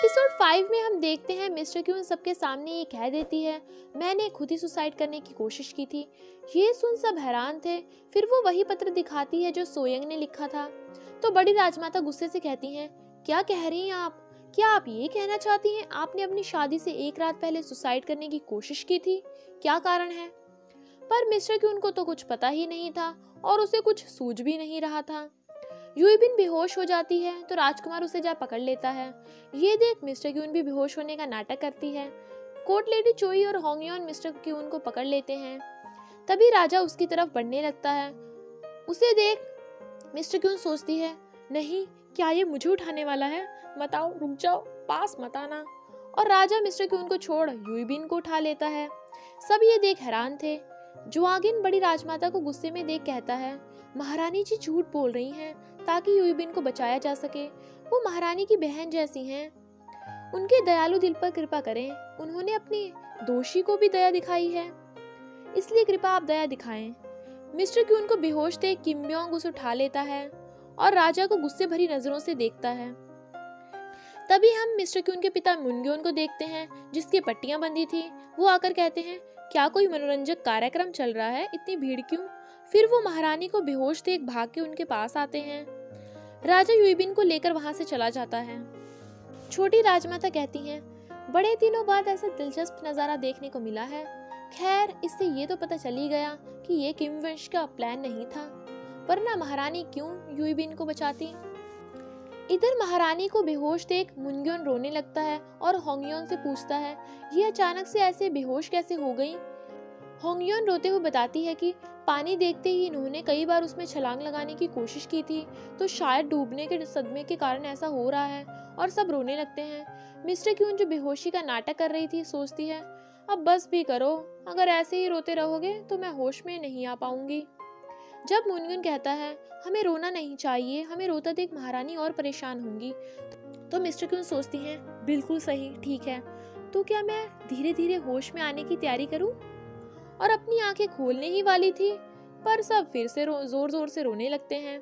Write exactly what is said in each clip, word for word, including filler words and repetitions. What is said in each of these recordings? Episode five में हम देखते हैं मिस्टर क्यून सबके सामने ये कह देती है, मैंने खुद ही सुसाइड करने की कोशिश की थी। ये सुन सब हैरान थे। फिर वो वही पत्र दिखाती है जो सोयंग ने लिखा था। तो बड़ी राजमाता गुस्से से कहती हैं, क्या कह रही हैं आप? क्या आप ये कहना चाहती हैं आपने अपनी शादी से एक रात पहले सुसाइड करने की कोशिश की थी? क्या कारण है? पर मिस्टर क्यून को तो कुछ पता ही नहीं था और उसे कुछ सूझ भी नहीं रहा था। यूबिन बेहोश हो जाती है तो राजकुमार उसे जा पकड़ लेता है। ये देख मिस्टर क्यून भी बेहोश होने का नाटक करती है। कोर्ट लेडी चोई और होंगयोन मिस्टर क्यून को पकड़ लेते हैं। तभी राजा उसकी तरफ बढ़ने लगता है। उसे देख मिस्टर क्यून सोचती है, नहीं, क्या ये मुझे उठाने वाला है? मत आओ, रुक जाओ, पास मत आना। और राजा मिस्टर क्यून को छोड़ यूबिन को उठा लेता है। सब ये देख हैरान थे। जुआगिन बड़ी राजमाता को गुस्से में देख कहता है, महारानी जी झूठ बोल रही हैं ताकि यूबिन को बचाया जा सके। वो महारानी की बहन जैसी हैं। उनके दयालु दिल पर कृपा करें। उन्होंने अपनी दोषी को भी दया दिखाई है, इसलिए कृपा आप दया दिखाएं। मिस्टर क्यून को बेहोश देख किमब्योंग उसे उठा लेता है और राजा को गुस्से भरी नजरों से देखता है। तभी हम मिस्टर क्यून के पिता मुनग्योन को देखते हैं, जिसकी पट्टियां बंधी थी। वो आकर कहते हैं, क्या कोई मनोरंजक कार्यक्रम चल रहा है? इतनी भीड़ क्यों? फिर वो महारानी को बेहोश देख भाग के उनके पास आते हैं। राजा यूबिन को लेकर वहां से चला जाता है। छोटी राजमाता कहती हैं, बड़े दिनों बाद ऐसा दिलचस्प नज़ारा देखने को मिला है। खैर, इससे ये तो पता चली गया कि ये किमवंश का प्लान नहीं था, वरना महारानी क्यों यूबिन को बचाती? इधर महारानी को बेहोश देख मुनग्योन रोने लगता है और होंगयोन से पूछता है, ये अचानक से ऐसे बेहोश कैसे हो गई? होंगयोन रोते हुए बताती है कि पानी देखते ही इन्होंने कई बार उसमें छलांग लगाने की कोशिश की थी, तो शायद डूबने के सदमे के कारण ऐसा हो रहा है। और सब रोने लगते हैं। मिस्टर क्यून जो बेहोशी का नाटक कर रही थी, सोचती है, अब बस भी करो, अगर ऐसे ही रोते रहोगे तो मैं होश में नहीं आ पाऊंगी। जब मुनगुन कहता है, हमें रोना नहीं चाहिए, हमें रोता देख महारानी और परेशान होंगी, तो मिस्टर क्यून सोचती है, बिल्कुल सही, ठीक है, तो क्या मैं धीरे धीरे होश में आने की तैयारी करूँ? और अपनी आंखें खोलने ही वाली थी, पर सब फिर से जोर जोर से रोने लगते हैं।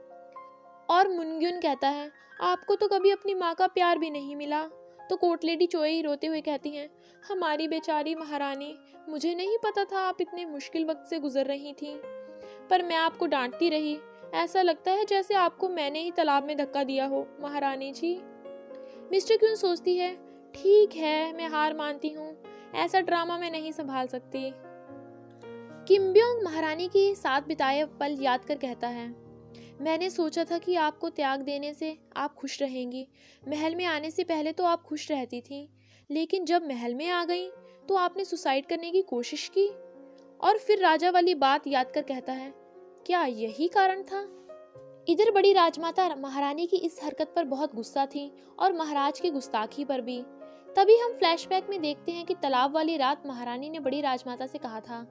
और मुनग्योन कहता है, आपको तो कभी अपनी माँ का प्यार भी नहीं मिला। तो कोर्ट लेडी चोई रोते हुए कहती हैं, हमारी बेचारी महारानी, मुझे नहीं पता था आप इतने मुश्किल वक्त से गुजर रही थी, पर मैं आपको डांटती रही। ऐसा लगता है जैसे आपको मैंने ही तालाब में धक्का दिया हो, महारानी जी। मिस्टर क्यून सोचती है, ठीक है, मैं हार मानती हूँ, ऐसा ड्रामा मैं नहीं संभाल सकती। किमब्योंग महारानी के साथ बिताए पल याद कर कहता है, मैंने सोचा था कि आपको त्याग देने से आप खुश रहेंगी। महल में आने से पहले तो आप खुश रहती थीं, लेकिन जब महल में आ गई तो आपने सुसाइड करने की कोशिश की। और फिर राजा वाली बात याद कर कहता है, क्या यही कारण था? इधर बड़ी राजमाता महारानी की इस हरकत पर बहुत गुस्सा थी और महाराज की गुस्ताखी पर भी। तभी हम फ्लैशबैक में देखते हैं कि तालाब वाली रात महारानी ने बड़ी राजमाता से कहा था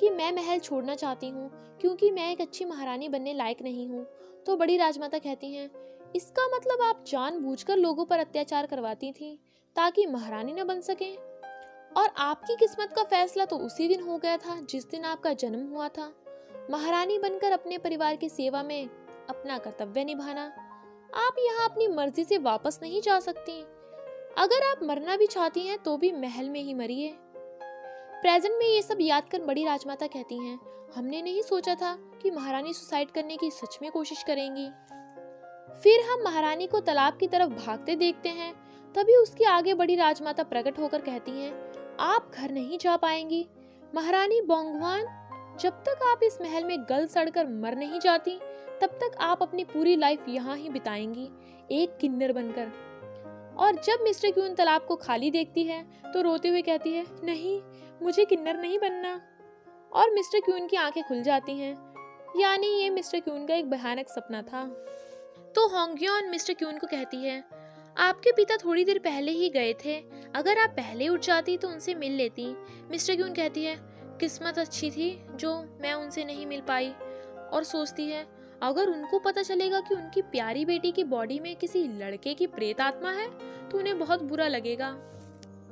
कि मैं महल छोड़ना चाहती हूँ क्योंकि मैं एक अच्छी महारानी बनने लायक नहीं हूँ। तो बड़ी राजमाता कहती हैं, इसका मतलब आप जानबूझकर लोगों पर अत्याचार करवाती थीं ताकि महारानी न बन सकें। और आपकी किस्मत का फैसला तो उसी दिन हो गया था जिस दिन आपका जन्म हुआ था। महारानी बनकर अपने परिवार की सेवा में अपना कर्तव्य निभाना। आप यहाँ अपनी मर्जी से वापस नहीं जा सकती। अगर आप मरना भी चाहती हैं तो भी महल में ही मरिए। प्रेजेंट में ये सब याद कर बड़ी राजमाता कहती हैं, हमने नहीं सोचा था कि महारानी सुसाइड करने की सच में कोशिश करेंगी। फिर हम महारानी को तालाब की तरफ भागते देखते हैं। तभी उसके आगे बड़ी राजमाता प्रकट होकर कहती हैं, आप घर नहीं जा पाएंगी महारानी बोंगवान। जब तक आप इस महल में गल सड़कर मर नहीं जाती, तब तक आप अपनी पूरी लाइफ यहाँ ही बिताएंगी, एक किन्नर बनकर। और जब मिस्टर क्यून तालाब को खाली देखती है तो रोते हुए कहती है, नहीं, मुझे किन्नर नहीं बनना। और मिस्टर क्यून की आंखें खुल जाती हैं, यानी ये मिस्टर क्यून का एक भयानक सपना था। तो होंगयोन मिस्टर क्यून को कहती है, आपके पिता थोड़ी देर पहले ही गए थे, अगर आप पहले उठ जाती तो उनसे मिल लेती। मिस्टर क्यून कहती है, किस्मत अच्छी थी जो मैं उनसे नहीं मिल पाई। और सोचती है, अगर उनको पता चलेगा कि उनकी प्यारी बेटी की बॉडी में किसी लड़के की प्रेत आत्मा है तो उन्हें बहुत बुरा लगेगा।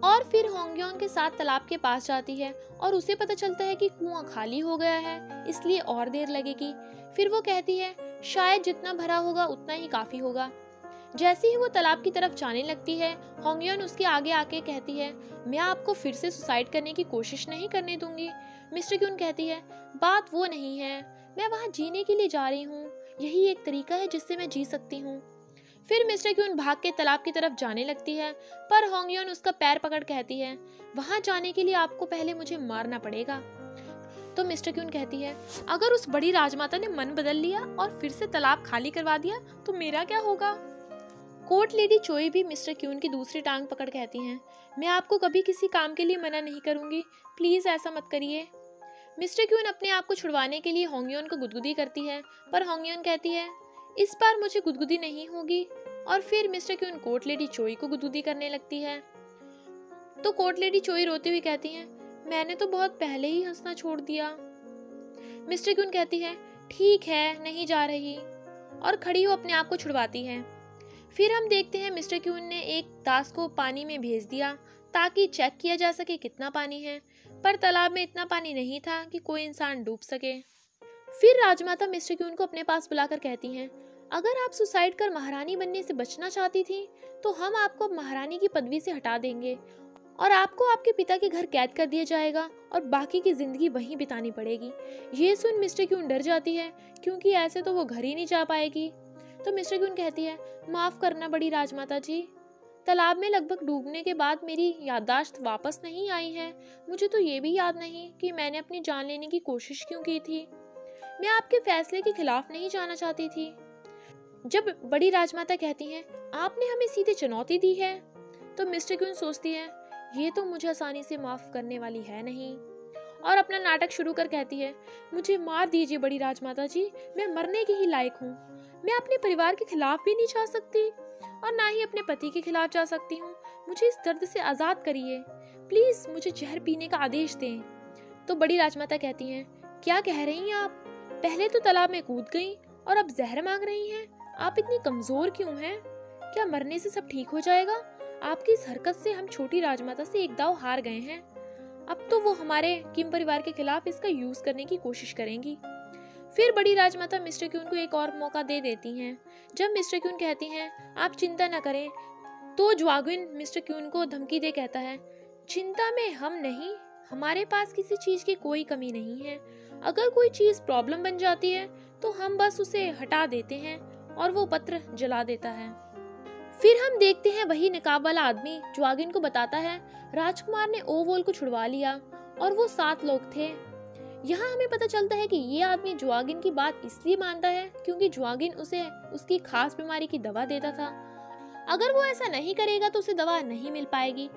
और फिर होंगयोन के साथ तालाब के पास जाती है और उसे पता चलता है कि कुआं खाली हो गया है, इसलिए और देर लगेगी। फिर वो कहती है, शायद जितना भरा होगा उतना ही काफी होगा। जैसे ही वो तालाब की तरफ जाने लगती है, होंगयोन उसके आगे आके कहती है, मैं आपको फिर से सुसाइड करने की कोशिश नहीं करने दूंगी। मिस्टर क्यून कहती है, बात वो नहीं है, मैं वहाँ जीने के लिए जा रही हूँ, यही एक तरीका है जिससे मैं जी सकती हूँ। फिर मिस्टर क्यून भाग के तालाब की तरफ जाने लगती है, पर होंगयोन उसका पैर पकड़ कहती है, वहाँ जाने के लिए आपको पहले मुझे मारना पड़ेगा। तो मिस्टर क्यून कहती है, अगर उस बड़ी राजमाता ने मन बदल लिया और फिर से तालाब खाली करवा दिया तो मेरा क्या होगा। कोर्ट लेडी चोई भी मिस्टर क्यून की दूसरी टांग पकड़ कहती हैं, मैं आपको कभी किसी काम के लिए मना नहीं करूंगी, प्लीज़ ऐसा मत करिए। मिस्टर क्यून अपने आप को छुड़वाने के लिए होंगयोन को गुदगुदी करती है, पर होंगयोन कहती है, इस बार मुझे गुदगुदी नहीं होगी। और फिर मिस्टर क्यून कोर्ट लेडी चोई को गुदगुदी करने लगती है। तो कोर्ट लेडी चोई रोती हुई कहती हैं, मैंने तो बहुत पहले ही हंसना छोड़ दिया। मिस्टर क्यून कहती है, ठीक है, नहीं जा रही, और खड़ी हो अपने आप को छुड़वाती है। फिर हम देखते हैं मिस्टर क्यून ने एक दास को पानी में भेज दिया ताकि चेक किया जा सके कितना पानी है, पर तालाब में इतना पानी नहीं था कि कोई इंसान डूब सके। फिर राजमाता मिस्टर क्यून को अपने पास बुलाकर कहती हैं, अगर आप सुसाइड कर महारानी बनने से बचना चाहती थी तो हम आपको महारानी की पदवी से हटा देंगे और आपको आपके पिता के घर कैद कर दिया जाएगा और बाकी की ज़िंदगी वहीं बितानी पड़ेगी। ये सुन मिस्टर क्यून डर जाती है क्योंकि ऐसे तो वो घर ही नहीं जा पाएगी। तो मिस्टर क्यून कहती है, माफ़ करना बड़ी राजमाता जी, तालाब में लगभग डूबने के बाद मेरी याददाश्त वापस नहीं आई है, मुझे तो ये भी याद नहीं कि मैंने अपनी जान लेने की कोशिश क्यों की थी। मैं आपके फैसले के खिलाफ नहीं जाना चाहती थी। जब बड़ी राजमाता कहती हैं, आपने हमें सीधे चुनौती दी है, तो मिस्टर क्यून सोचती है, ये तो मुझे आसानी से माफ़ करने वाली है नहीं, और अपना नाटक शुरू कर कहती है, मुझे मार दीजिए बड़ी राजमाता जी, मैं मरने के ही लायक हूँ। मैं अपने परिवार के खिलाफ भी नहीं जा सकती और ना ही अपने पति के खिलाफ जा सकती हूँ। मुझे इस दर्द से आज़ाद करिए, प्लीज़ मुझे जहर पीने का आदेश दें। तो बड़ी राजमाता कहती हैं, क्या कह रही हैं आप? पहले तो तालाब में कूद गई और अब जहर मांग रही हैं? आप इतनी कमज़ोर क्यों हैं? क्या मरने से सब ठीक हो जाएगा? आपकी इस हरकत से हम छोटी राजमाता से एक दाव हार गए हैं। अब तो वो हमारे किम परिवार के खिलाफ इसका यूज़ करने की कोशिश करेंगी। फिर बड़ी राजमाता मिस्टर क्यून को एक और मौका दे देती हैं। जब मिस्टर क्यून कहती हैं, आप चिंता न करें, तो ज्वागिन मिस्टर क्यून को धमकी दे कहता है, चिंता में हम नहीं, हमारे पास किसी चीज़ की कोई कमी नहीं है। अगर कोई चीज़ प्रॉब्लम बन जाती है तो हम बस उसे हटा देते हैं और वो पत्र जला देता है। फिर हम देखते हैं वही नकाब वाला आदमी ज्वागिन को बताता है, राजकुमार ने ओवोल को छुड़वा लिया और वो सात लोग थे। यहाँ हमें पता चलता है कि ये आदमी ज्वागिन की बात इसलिए मानता है क्योंकि ज्वागिन उसे उसकी खास बीमारी की दवा देता था। अगर वो ऐसा नहीं करेगा तो उसे दवा नहीं मिल पाएगी।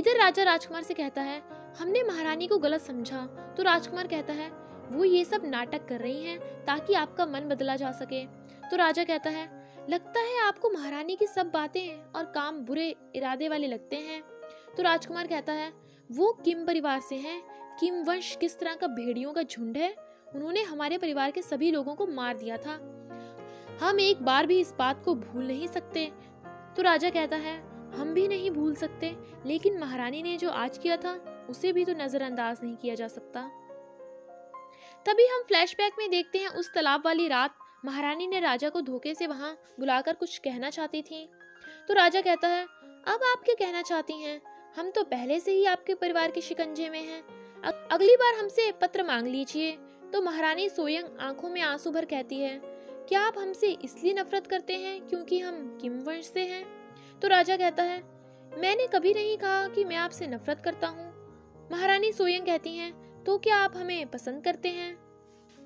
इधर राजा राजकुमार से कहता है, हमने महारानी को गलत समझा। तो राजकुमार कहता है, वो ये सब नाटक कर रही है ताकि आपका मन बदला जा सके। तो राजा कहता है, लगता है आपको महारानी की सब बातें और काम बुरे इरादे वाले लगते हैं। तो राजकुमार कहता है, वो किम परिवार से हैं। किम वंश किस तरह का भेड़ियों का झुंड है, उन्होंने हमारे परिवार के सभी लोगों को मार दिया था, हम एक बार भी इस बात को भूल नहीं सकते। तो राजा कहता है, हम भी नहीं भूल सकते, लेकिन महारानी ने जो आज किया था उसे भी तो नज़रअंदाज नहीं किया जा सकता। तभी हम फ्लैशबैक में देखते हैं उस तालाब वाली रात, महारानी ने राजा को धोखे से वहां बुलाकर कुछ कहना चाहती थी। तो राजा कहता है, अब आप क्या कहना चाहती हैं? हम तो पहले से ही आपके परिवार के शिकंजे में हैं। अगली बार हमसे पत्र मांग लीजिए। तो महारानी सोयंग आंखों में आंसू भर कहती है, क्या आप हमसे इसलिए नफरत करते हैं क्योंकि हम किम वंश से हैं? तो राजा कहता है, मैंने कभी नहीं कहा कि मैं आपसे नफरत करता हूँ। महारानी सोयंग कहती हैं, तो क्या आप हमें पसंद करते हैं?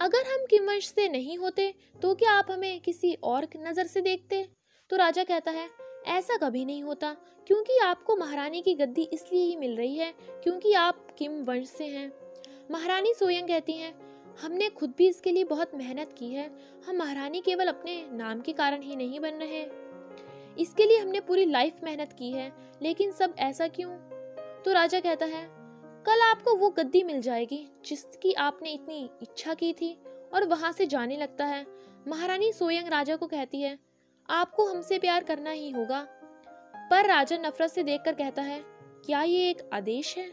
अगर हम किम वंश से नहीं होते तो क्या आप हमें किसी और नज़र से देखते? तो राजा कहता है, ऐसा कभी नहीं होता, क्योंकि आपको महारानी की गद्दी इसलिए ही मिल रही है क्योंकि आप किम वंश से हैं। महारानी सोयंग कहती हैं, हमने खुद भी इसके लिए बहुत मेहनत की है। हम महारानी केवल अपने नाम के कारण ही नहीं बन रहे, इसके लिए हमने पूरी लाइफ मेहनत की है, लेकिन सब ऐसा क्यों? तो राजा कहता है, कल आपको वो गद्दी मिल जाएगी जिसकी आपने इतनी इच्छा की थी। और वहाँ से जाने लगता है। महारानी सोयंग राजा को कहती है, आपको हमसे प्यार करना ही होगा। पर राजा नफरत से देखकर कहता है, क्या ये एक आदेश है?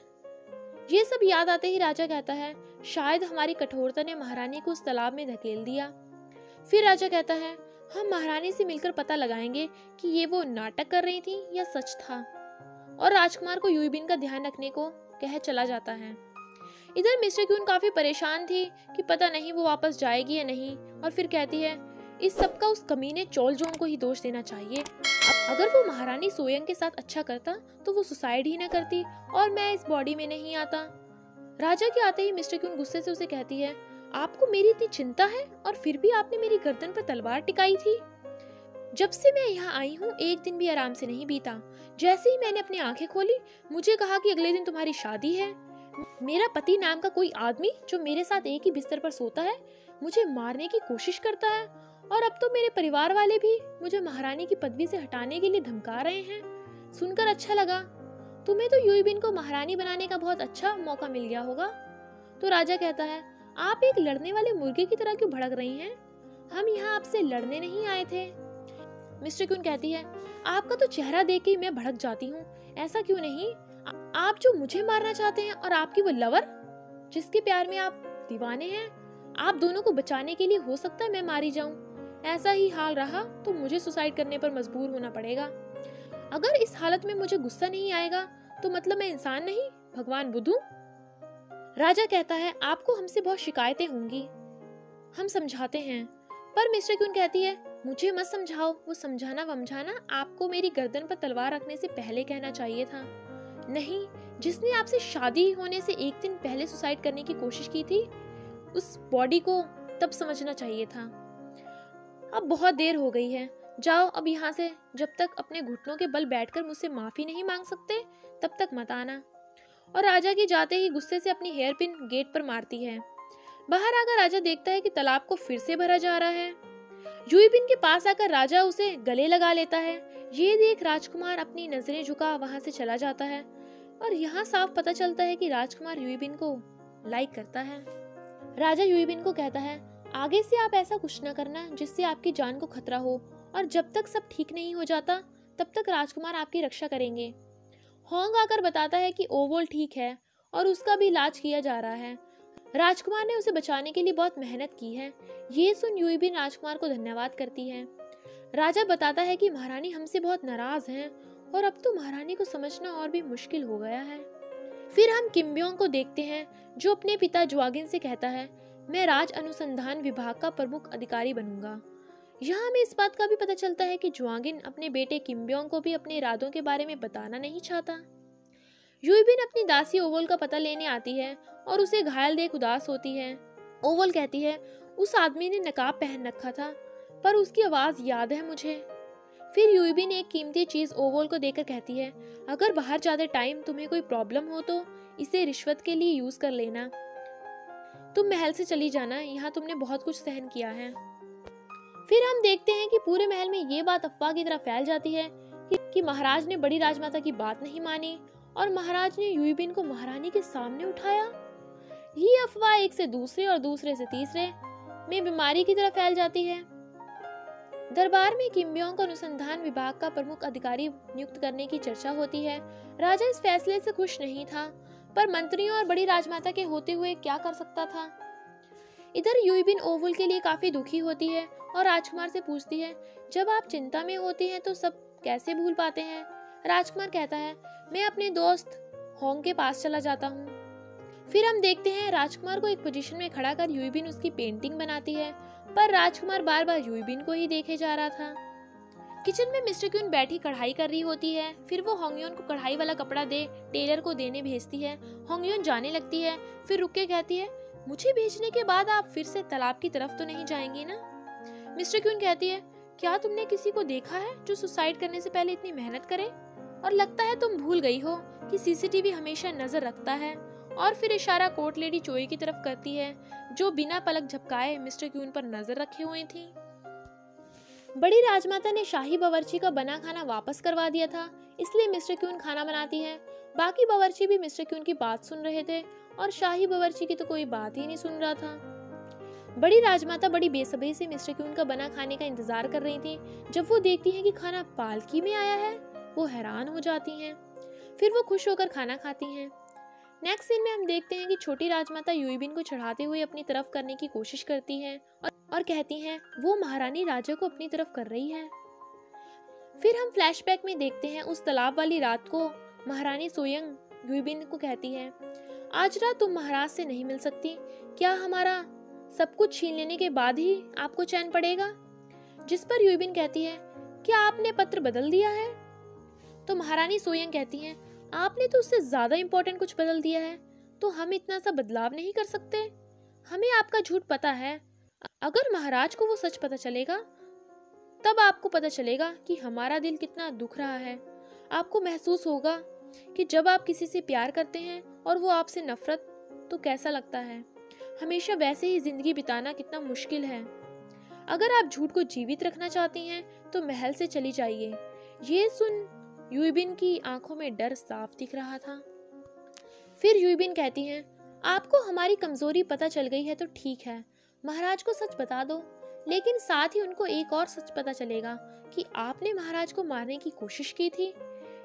ये सब याद आते ही राजा कहता है, शायद हमारी कठोरता ने महारानी को उस तालाब में धकेल दिया। फिर राजा कहता है, हम महारानी से मिलकर पता लगाएंगे कि ये वो नाटक कर रही थी या सच था। और राजकुमार को यूबिन का ध्यान रखने को कह चला जाता है। इधर मिस्टर क्यून काफ़ी परेशान थी कि पता नहीं वो वापस जाएगी या नहीं, और फिर कहती है इस सब का उस कमीने चोलजोंग को ही दोष देना चाहिए। अगर वो महारानी सोयंग के साथ अच्छा करता तो वो सुसाइड ही ना करती और मैं इस बॉडी में नहीं आता। राजा के आते ही मिस्टर क्यून गुस्से से उसे कहती है, आपको मेरी इतनी चिंता है और फिर भी आपने मेरी गर्दन पर तलवार टिकाई थी। जब से मैं यहाँ आई हूँ एक दिन भी आराम से नहीं बीता। जैसे ही मैंने अपनी आंखें खोली मुझे कहा कि अगले दिन तुम्हारी शादी है। मेरा पति नाम का कोई आदमी जो मेरे साथ एक ही बिस्तर पर सोता है मुझे मारने की कोशिश करता है, और अब तो मेरे परिवार वाले भी मुझे महारानी की पदवी से हटाने के लिए धमका रहे हैं। सुनकर अच्छा लगा। तुम्हें तो यूबिन को महारानी बनाने का बहुत अच्छा मौका मिल गया होगा। तो राजा कहता है, आप एक लड़ने वाले मुर्गे की तरह क्यों भड़क रही हैं? हम यहाँ आपसे लड़ने नहीं आए थे। मिस्टर क्यून कहती है, आपका तो चेहरा देख के मैं भड़क जाती हूँ, ऐसा क्यों नहीं? आप जो मुझे मारना चाहते हैं और आपकी वो लवर जिसके प्यार में आप दीवाने हैं, आप दोनों को बचाने के लिए हो सकता है मैं मारी जाऊँ। ऐसा ही हाल रहा तो मुझे सुसाइड करने पर मजबूर होना पड़ेगा। अगर इस हालत में मुझे गुस्सा नहीं आएगा तो मतलब मैं इंसान नहीं, भगवान बुद्धू। राजा कहता है, आपको हमसे बहुत शिकायतें होंगी, हम समझाते हैं। पर मिस्टर क्यून कहती है, मुझे मत समझाओ, वो समझाना वमझाना आपको मेरी गर्दन पर तलवार रखने से पहले कहना चाहिए था। नहीं, जिसने आपसे शादी होने से एक दिन पहले सुसाइड करने की कोशिश की थी उस बॉडी को तब समझना चाहिए था। अब बहुत देर हो गई है, जाओ अब यहाँ से। जब तक अपने घुटनों के बल बैठकर मुझसे माफ़ी नहीं मांग सकते तब तक मत आना। और राजा के जाते ही गुस्से से अपनी हेयर पिन गेट पर मारती है। बाहर आकर राजा देखता है कि तालाब को फिर से भरा जा रहा है। यूबिन के पास आकर राजा उसे गले लगा लेता है। ये देख राजकुमार अपनी नजरें झुका वहां से चला जाता है, और यहाँ साफ पता चलता है कि राजकुमार यूबिन को लाइक करता है। राजा यूबिन को कहता है, आगे से आप ऐसा कुछ न करना जिससे आपकी जान को खतरा हो, और जब तक सब ठीक नहीं हो जाता तब तक राजकुमार आपकी रक्षा करेंगे। होंग आकर बताता है कि ओवोल ठीक है और उसका भी इलाज किया जा रहा है। राजकुमार ने उसे बचाने के लिए बहुत मेहनत की है। ये सुन यूबिन राजकुमार को धन्यवाद करती है। राजा बताता है कि महारानी हमसे बहुत नाराज हैं और अब तो महारानी को समझना और भी मुश्किल हो गया है। फिर हम किम्ब्योंग को देखते हैं जो अपने पिता ज्वागिन से कहता है, मैं राज अनुसंधान विभाग का प्रमुख अधिकारी बनूंगा। यहाँ हमें इस बात का भी पता चलता है कि ज्वागिन अपने बेटे किम्ब्योंग को भी अपने इरादों के बारे में बताना नहीं चाहता। यूबिन अपनी दासी ओवोल का पता लेने आती है और उसे घायल देख उदास होती है। ओवोल कहती है, उस आदमी ने नकाब पहन रखा था पर उसकी आवाज़ याद है मुझे। फिर यूबिन एक कीमती चीज़ ओवोल को देकर कहती है, अगर बाहर ज़्यादा टाइम तुम्हें कोई प्रॉब्लम हो तो इसे रिश्वत के लिए यूज़ कर लेना। तुम महल से चली जाना, यहाँ तुमने बहुत कुछ सहन किया है। फिर हम देखते हैं कि पूरे महल में ये बात अफवाह की तरह फैल जाती है कि, कि महाराज ने बड़ी राजमाता की बात नहीं मानी और महाराज ने यूबिन को महारानी के सामने उठाया। ये अफवाह एक से दूसरे और दूसरे से तीसरे में बीमारी की तरह फैल जाती है। दरबार में किम्ब्योंग को अनुसंधान विभाग का प्रमुख अधिकारी नियुक्त करने की चर्चा होती है। राजा इस फैसले से खुश नहीं था पर मंत्रियों और बड़ी राजमाता के होते हुए क्या कर सकता था। इधर यूबिन ओवल के लिए काफी दुखी होती है और राजकुमार से पूछती है, जब आप चिंता में होती हैं तो सब कैसे भूल पाते हैं? राजकुमार कहता है, मैं अपने दोस्त होंग के पास चला जाता हूँ। फिर हम देखते हैं राजकुमार को एक पोजीशन में खड़ा कर यूबिन उसकी पेंटिंग बनाती है, पर राजकुमार बार बार यूबिन को ही देखे जा रहा था। किचन में मिस्टर क्यून बैठी कढ़ाई कर रही होती है। फिर वो होंगयोन को कढ़ाई वाला कपड़ा दे टेलर को देने भेजती है। होंगयोन जाने लगती है, फिर रुक के कहती है, मुझे भेजने के बाद आप फिर से तालाब की तरफ तो नहीं जाएंगी ना? मिस्टर क्यून कहती है, क्या तुमने किसी को देखा है जो सुसाइड करने से पहले इतनी मेहनत करे? और लगता है तुम भूल गई हो कि सीसीटीवी हमेशा नजर रखता है। और फिर इशारा कोर्ट लेडी चोई की तरफ करती है जो बिना पलक झपकाए मिस्टर क्यून पर नजर रखे हुए थी। बड़ी राजमाता ने शाही बावर्ची का बना खाना वापस करवा दिया था, इसलिए मिस्टर क्यून खाना बनाती है। बाकी बावर्ची भी मिस्टर क्यून की बात सुन रहे थे और शाही बावर्ची की तो कोई बात ही नहीं सुन रहा था। बड़ी राजमाता बड़ी बेसब्री से मिस्टर क्यून का बना खाने का इंतजार कर रही थी। जब वो देखती हैं कि खाना पालकी में आया है, वो हैरान हो जाती हैं। फिर वो खुश होकर खाना खाती हैं। नेक्स्ट सीन में हम देखते हैं कि छोटी राजमाता युईबिन को चढ़ाते हुए अपनी तरफ करने की कोशिश करती हैं और, और कहती हैं वो महारानी राजा को अपनी तरफ कर रही है। फिर हम फ्लैशबैक में देखते हैं उस तालाब वाली रात को महारानी सोयंग युईबिन को कहती है, आज रात तुम महाराज से नहीं मिल सकती, क्या हमारा सब कुछ छीन लेने के बाद ही आपको चैन पड़ेगा? जिस पर युईबिन कहती है, क्या आपने पत्र बदल दिया है? तो महारानी सोयंग कहती है, आपने तो उससे ज्यादा इम्पोर्टेंट कुछ बदल दिया है, तो हम इतना सा बदलाव नहीं कर सकते। हमें आपका झूठ पता है, अगर महाराज को वो सच पता चलेगा तब आपको पता चलेगा कि हमारा दिल कितना दुख रहा है। आपको महसूस होगा कि जब आप किसी से प्यार करते हैं और वो आपसे नफरत, तो कैसा लगता है। हमेशा वैसे ही जिंदगी बिताना कितना मुश्किल है। अगर आप झूठ को जीवित रखना चाहती हैं तो महल से चली जाइए। ये सुन युईबिन की आंखों में डर साफ दिख रहा था। फिर युईबिन कहती हैं, आपको हमारी कमजोरी पता चल गई है तो ठीक है, महाराज को सच बता दो, लेकिन साथ ही उनको एक और सच पता चलेगा कि आपने महाराज को मारने की कोशिश की थी।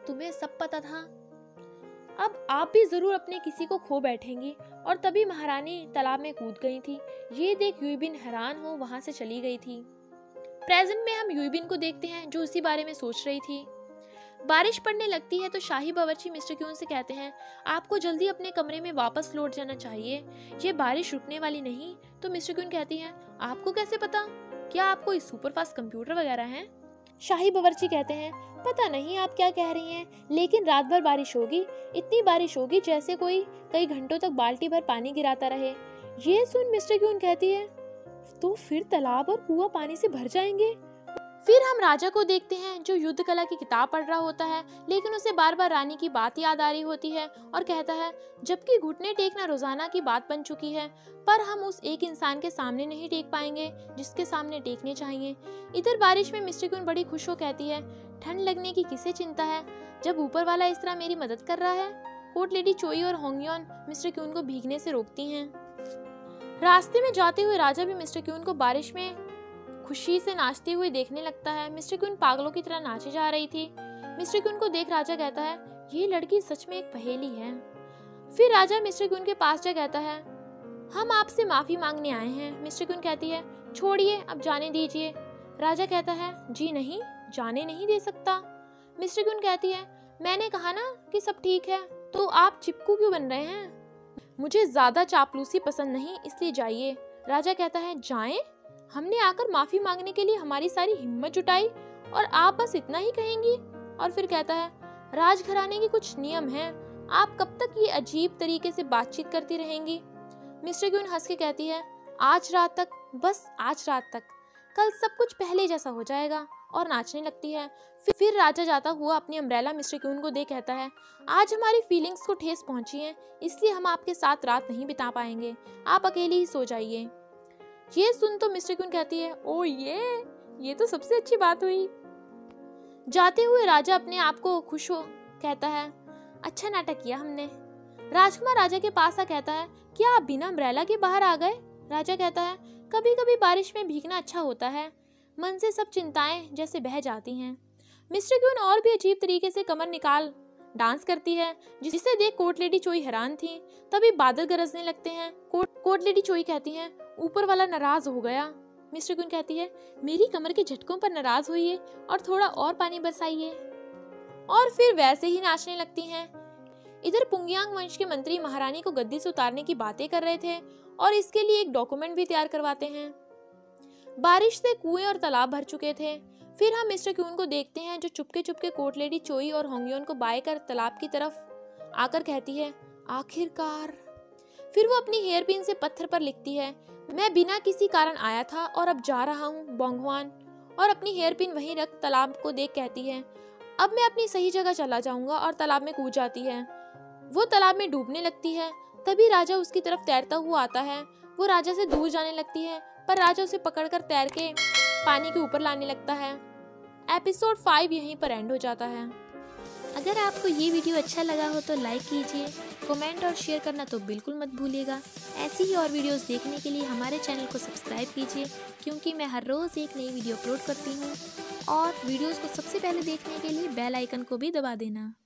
तुम्हें सब पता था, अब आप भी जरूर अपने किसी को खो बैठेंगी। और तभी महारानी तालाब में कूद गई थी, ये देख युईबिन हैरान हो वहां से चली गई थी। प्रेजेंट में हम युईबिन को देखते हैं जो उसी बारे में सोच रही थी। बारिश पड़ने लगती है तो शाही बावर्ची मिस्टर क्यून से कहते हैं, आपको जल्दी अपने कमरे में वापस लौट जाना चाहिए, ये बारिश रुकने वाली नहीं। तो मिस्टर क्यून कहती हैं, आपको कैसे पता, क्या आपको इस सुपरफास्ट कंप्यूटर वगैरह हैं? शाही बावर्ची कहते हैं, पता नहीं आप क्या कह रही हैं, लेकिन रात भर बारिश होगी, इतनी बारिश होगी जैसे कोई कई घंटों तक बाल्टी भर पानी गिराता रहे। ये सुन मिस्टर क्यून कहती है, तो फिर तालाब और कुआं पानी से भर जाएंगे। फिर हम राजा को देखते हैं जो युद्ध कला की किताब पढ़ रहा होता है, लेकिन उसे बार बार रानी की बात याद आ रही होती है और कहता है, जबकि घुटने टेकना रोजाना की बात बन चुकी है, पर हम उस एक इंसान के सामने नहीं टेक पाएंगे जिसके सामने टेकने चाहिए। इधर बारिश में मिस्टर क्वीन बड़ी खुश हो कहती है, ठंड लगने की किसे चिंता है जब ऊपर वाला इस तरह मेरी मदद कर रहा है। कोर्ट लेडी चोई और होंगयोन मिस्टर क्वीन को भीगने से रोकती हैं। रास्ते में जाते हुए राजा भी मिस्टर क्वीन को बारिश में खुशी से नाचते हुए देखने लगता है। मिस्टर क्वीन पागलों की तरह नाचे जा रही थी। मिस्टर क्वीन को देख राजा कहता है, ये लड़की सच में एक पहेली है। फिर राजा मिस्टर क्वीन के पास जा कहता है, हम आपसे माफी मांगने आए हैं। मिस्टर क्वीन कहती है, छोड़िए अब जाने दीजिए। राजा कहता है, जी नहीं, जाने नहीं दे सकता। मिस्टर क्वीन कहती है, मैंने कहा ना कि सब ठीक है, तो आप चिपकू क्यों बन रहे हैं? मुझे ज्यादा चापलूसी पसंद नहीं, इसलिए जाइए। राजा कहता है, जाए? हमने आकर माफी मांगने के लिए हमारी सारी हिम्मत जुटाई और आप बस इतना ही कहेंगी? और फिर कहता है, राजघराने के कुछ नियम हैं, आप कब तक ये अजीब तरीके से बातचीत करती रहेंगी? मिस्टर क्वीन हंस के कहती है, आज रात तक, बस आज रात तक, कल सब कुछ पहले जैसा हो जाएगा। और नाचने लगती है। फिर राजा जाता हुआ अपनी अम्ब्रेला मिस्टर क्वीन को दे कहता है, आज हमारी फीलिंग्स को ठेस पहुंची है, इसलिए हम आपके साथ रात नहीं बिता पाएंगे, आप अकेले ही सो जाइए। ये सुन तो मिस्टर क्वीन कहती है, ओ ये ये तो सबसे अच्छी बात हुई। जाते हुए राजा अपने आप को खुश हो कहता है, अच्छा नाटक किया हमने। राजकुमार राजा के पास आ कहता है, क्या आप बिना अम्ब्रेला के बाहर आ गए? राजा कहता है, कभी कभी बारिश में भीगना अच्छा होता है, मन से सब चिंताएं जैसे बह जाती हैं। मिस्टर क्वीन और भी अजीब तरीके से कमर निकाल डांस करती है, जिसे देख कोर्ट लेडी चोई हैरान थी। तभी बादल गरजने लगते हैं। कोर्ट कोर्ट लेडी चोई कहती है, ऊपर वाला नाराज हो गया। मिस्टर क्वीन कहती है, मेरी कमर के झटकों पर नाराज हुई और थोड़ा और पानी बरसाइए। और फिर वैसे ही नाचने लगती हैं। इधर पुंगियांग वंश के मंत्री महारानी को गद्दी से उतारने की बातें कर रहे थे और इसके लिए एक डॉक्यूमेंट भी तैयार करवाते हैं। बारिश से कुएं और तालाब भर चुके थे। फिर हम मिस्टर क्यून को देखते हैं जो चुपके चुपके कोर्ट लेडी चोई और होंगयोन को बाय कर तालाब की तरफ आकर कहती है, आखिरकार। फिर वो अपनी हेयर पिन से पत्थर पर लिखती है, मैं बिना किसी कारण आया था और अब जा रहा हूँ, बोंगवान। और अपनी हेयर पिन वहीं रख तालाब को देख कहती है, अब मैं अपनी सही जगह चला जाऊंगा। और तालाब में कूद जाती है। वो तालाब में डूबने लगती है। तभी राजा उसकी तरफ तैरता हुआ आता है। वो राजा से दूर जाने लगती है, पर राजा उसे पकड़कर तैर के पानी के ऊपर लाने लगता है। एपिसोड फाइव यहीं पर एंड हो जाता है। अगर आपको ये वीडियो अच्छा लगा हो तो लाइक कीजिए, कमेंट और शेयर करना तो बिल्कुल मत भूलिएगा। ऐसी ही और वीडियोस देखने के लिए हमारे चैनल को सब्सक्राइब कीजिए, क्योंकि मैं हर रोज़ एक नई वीडियो अपलोड करती हूँ। और वीडियोस को सबसे पहले देखने के लिए बेल आइकन को भी दबा देना।